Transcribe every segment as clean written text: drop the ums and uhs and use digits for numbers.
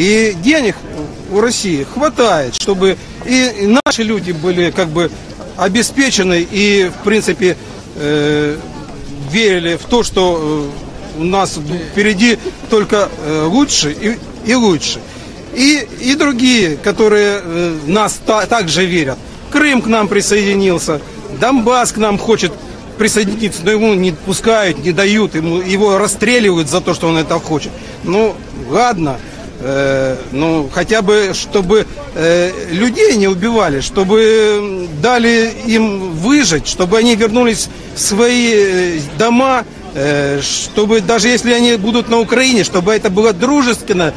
И денег у России хватает, чтобы и наши люди были как бы обеспечены и, в принципе, верили в то, что у нас впереди только лучше и лучше. И другие, которые в нас также верят. Крым к нам присоединился, Донбасс к нам хочет присоединиться, но ему не пускают, не дают, его расстреливают за то, что он это хочет. Ну, ладно, ну, хотя бы, чтобы людей не убивали, чтобы дали им выжить, чтобы они вернулись в свои дома, чтобы даже если они будут на Украине, чтобы это была дружественная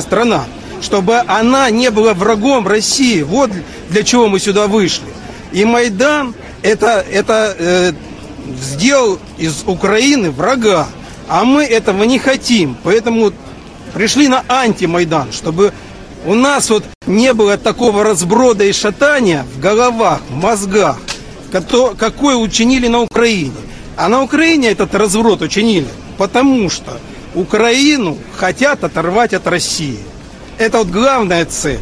страна, чтобы она не была врагом России. Вот для чего мы сюда вышли. И Майдан это сделал из Украины врага, а мы этого не хотим. Поэтому пришли на антимайдан, чтобы у нас вот не было такого разброда и шатания в головах, в мозгах, какое учинили на Украине. А на Украине этот разворот учинили, потому что Украину хотят оторвать от России. Это вот главная цель.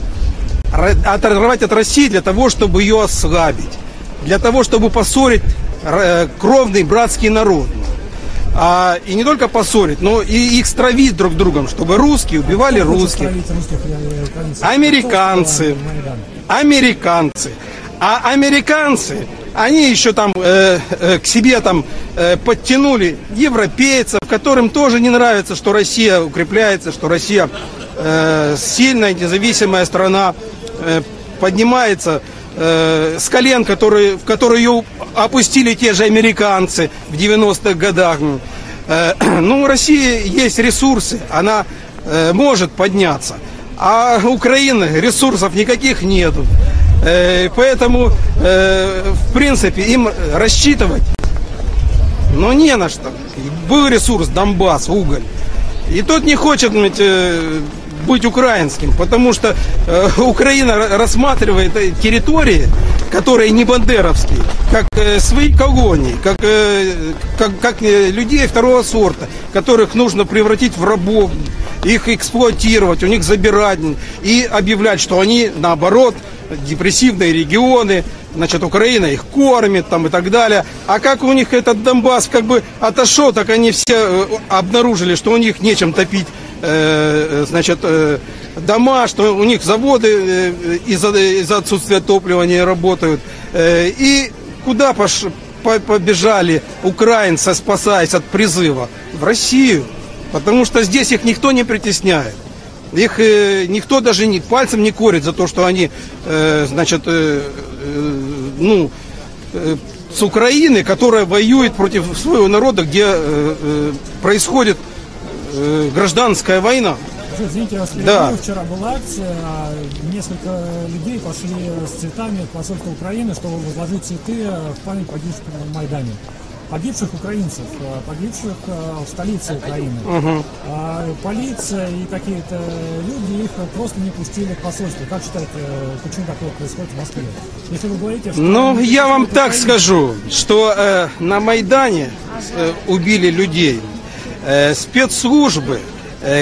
Оторвать от России для того, чтобы ее ослабить. Для того, чтобы поссорить кровный братский народ. И не только поссорить, но и их стравить друг другом, чтобы русские убивали русских. Американцы. А американцы... Они еще там к себе там подтянули европейцев, которым тоже не нравится, что Россия укрепляется, что Россия сильная, независимая страна, поднимается с колен, в которые ее опустили те же американцы в 90-х годах. Ну, у России есть ресурсы, она может подняться, а у Украины ресурсов никаких нету. Поэтому, в принципе, им рассчитывать, но не на что. Был ресурс Донбасс, уголь. И тот не хочет быть украинским, потому что Украина рассматривает территории, которые не бандеровские, как свои колонии, как людей второго сорта, которых нужно превратить в рабов, их эксплуатировать, у них забирать и объявлять, что они, наоборот, депрессивные регионы, значит, Украина их кормит там и так далее. А как у них этот Донбасс как бы отошел, так они все обнаружили, что у них нечем топить, значит, дома, что у них заводы из-за отсутствия топлива не работают. И куда побежали украинцы, спасаясь от призыва? В Россию, потому что здесь их никто не притесняет. Их никто даже пальцем не корит за то, что они, значит, ну, с Украины, которая воюет против своего народа, где происходит гражданская война. Извините, я вас прерву. Вчера была акция, несколько людей пошли с цветами от посольства Украины, чтобы возложить цветы в память погибших на Майдане. Погибших украинцев, погибших в столице Украины. Угу. Полиция и какие-то люди их просто не пустили к посольству. Как считаете, почему такое происходит в Москве? Если вы говорите, что... Ну, я вам так скажу, что на Майдане убили людей. Спецслужбы,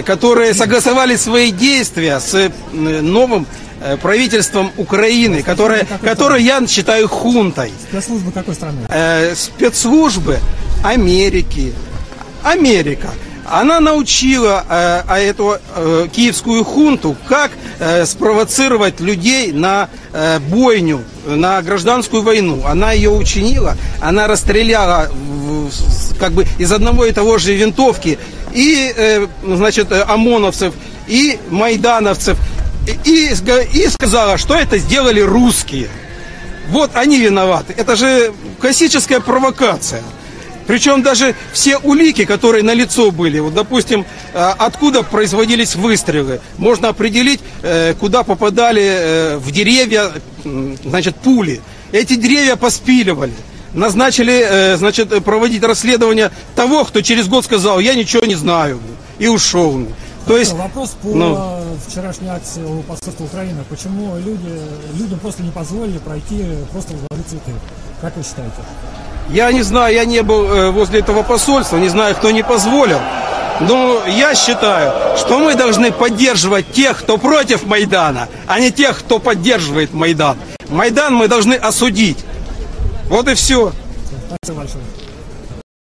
которые согласовали свои действия с новым правительством Украины, которое я считаю хунтой. Спецслужбы какой страны? Спецслужбы Америки. Америка. Она научила эту киевскую хунту, как спровоцировать людей на бойню, на гражданскую войну. Она ее учинила, она расстреляла как бы из одного и того же винтовки и, значит, ОМОНовцев, и майдановцев. И сказала, что это сделали русские. Вот они виноваты. Это же классическая провокация. Причем даже все улики, которые налицо были, вот, допустим, откуда производились выстрелы, можно определить, куда попадали в деревья, значит, пули. Эти деревья поспиливали. Назначили, значит, проводить расследование того, кто через год сказал, я ничего не знаю, и ушел. То есть, вопрос по вчерашней акции у посольства Украины. Почему людям просто не позволили пройти, просто возложить цветы? Как вы считаете? Я не знаю, я не был возле этого посольства, не знаю, кто не позволил. Ну, я считаю, что мы должны поддерживать тех, кто против Майдана, а не тех, кто поддерживает Майдан. Майдан мы должны осудить. Вот и все.